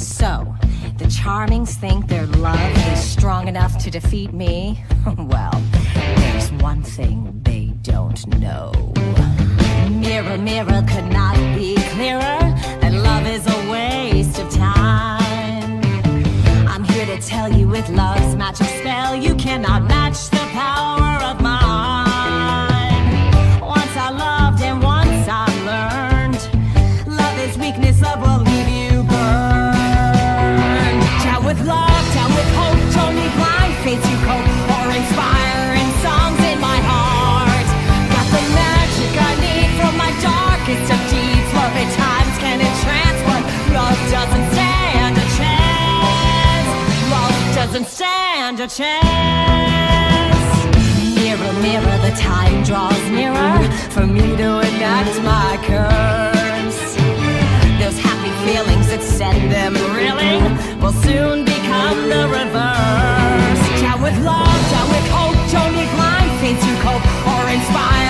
So, the Charmings think their love is strong enough to defeat me? Well, there's one thing they don't know. Mirror, mirror, could not be clearer that love is a waste of time. I'm here to tell you with love's magic spell, you cannot match the power of mine. Once I loved and once I learned, love is weakness, love will leave you burned. Down with love, down with hope, don't need blind faith to cope, or inspiring songs in my heart. Got the magic I need from my darkest of deeds, love at times can entrance, but love doesn't stand a chance. Love doesn't stand a chance. Mirror, mirror, the time draws nearer for me to enact my curse. Those happy feelings that send them reeling will soon become the reverse. Down with love, down with hope, don't need blind faith to cope or inspire.